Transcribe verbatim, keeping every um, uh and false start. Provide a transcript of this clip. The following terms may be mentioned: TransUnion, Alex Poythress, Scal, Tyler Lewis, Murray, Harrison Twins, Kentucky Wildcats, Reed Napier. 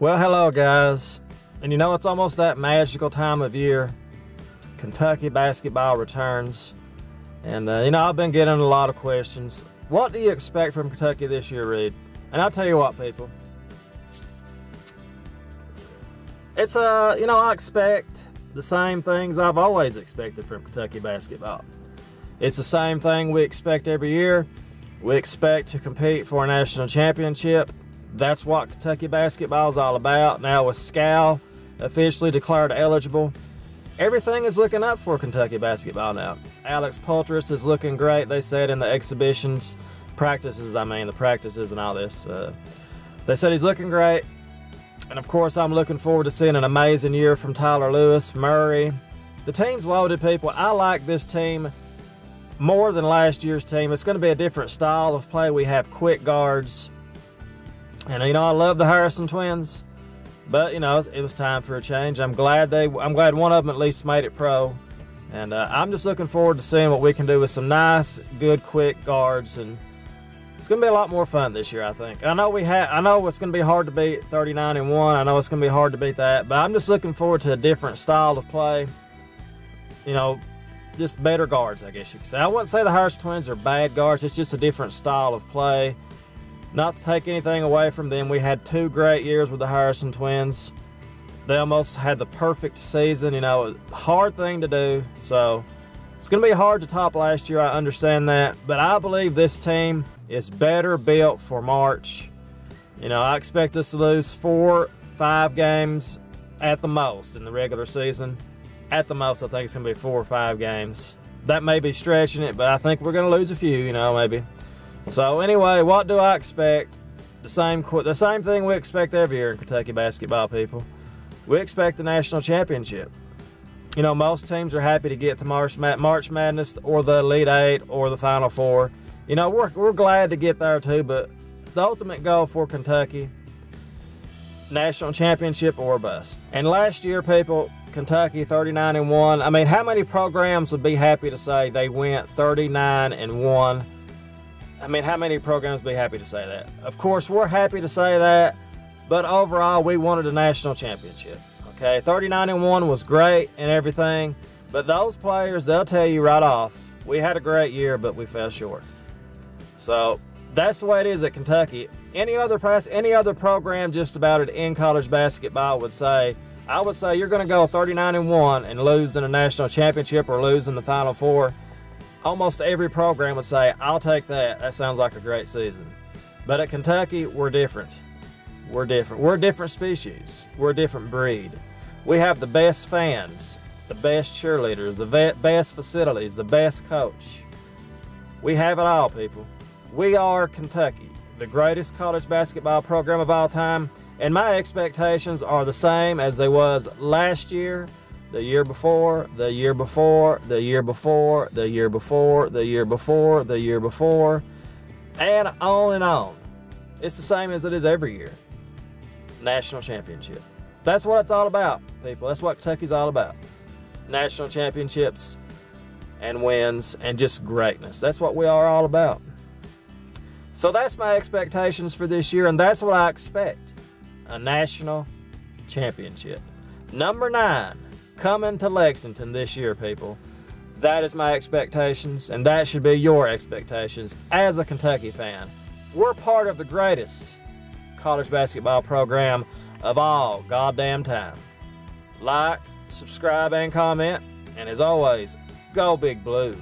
Well, hello guys, and you know it's almost that magical time of year. Kentucky basketball returns, and uh, you know I've been getting a lot of questions. What do you expect from Kentucky this year, Reed? And I'll tell you what, people. It's a uh, you know I expect the same things I've always expected from Kentucky basketball. It's the same thing we expect every year. We expect to compete for a national championship. That's what Kentucky basketball is all about. Now with Scal officially declared eligible, everything is looking up for Kentucky basketball now. Alex Poythress is looking great, they said in the exhibitions, practices, I mean the practices and all this. Uh, they said he's looking great. And of course, I'm looking forward to seeing an amazing year from Tyler Lewis, Murray. The team's loaded, people. I like this team more than last year's team. It's going to be a different style of play. We have quick guards. And, you know, I love the Harrison Twins, but, you know, it was time for a change. I'm glad they, I'm glad one of them at least made it pro. And uh, I'm just looking forward to seeing what we can do with some nice, good, quick guards. And it's going to be a lot more fun this year, I think. I know we have, I know it's going to be hard to beat thirty-nine and one. I know it's going to be hard to beat that, but I'm just looking forward to a different style of play. You know, just better guards, I guess you could say. I wouldn't say the Harrison Twins are bad guards. It's just a different style of play. Not to take anything away from them, we had two great years with the Harrison Twins. They almost had the perfect season, you know, hard thing to do. So it's going to be hard to top last year, I understand that. But I believe this team is better built for March. You know, I expect us to lose four, five games at the most in the regular season. At the most, I think it's going to be four or five games. That may be stretching it, but I think we're going to lose a few, you know, maybe. So anyway, what do I expect? The same the same thing we expect every year in Kentucky basketball, people. We expect the national championship. You know, most teams are happy to get to March, March Madness or the Elite Eight or the Final Four. You know, we're, we're glad to get there too, but the ultimate goal for Kentucky, national championship or bust. And last year, people, Kentucky thirty-nine and one. I mean, how many programs would be happy to say they went thirty-nine and one? I mean, how many programs would be happy to say that? Of course, we're happy to say that, but overall, we wanted a national championship, okay? thirty-nine and one was great and everything, but those players, they'll tell you right off, we had a great year, but we fell short. So that's the way it is at Kentucky. Any other press, any other program just about it in college basketball would say, I would say you're going to go thirty-nine and one and lose in a national championship or lose in the Final Four. Almost every program would say, I'll take that. That sounds like a great season. But at Kentucky, we're different. We're different. We're a different species. We're a different breed. We have the best fans, the best cheerleaders, the best facilities, the best coach. We have it all, people. We are Kentucky, the greatest college basketball program of all time. And my expectations are the same as they was last year, the year before, the year before, the year before, the year before, the year before, the year before, and on and on. It's the same as it is every year. National championship. That's what it's all about, people. That's what Kentucky's all about. National championships and wins and just greatness. That's what we are all about. So that's my expectations for this year, and that's what I expect. A national championship. Number nine. Coming to Lexington this year, people. That is my expectations, and that should be your expectations as a Kentucky fan. We're part of the greatest college basketball program of all goddamn time. Like, subscribe, and comment, and as always, go Big Blue.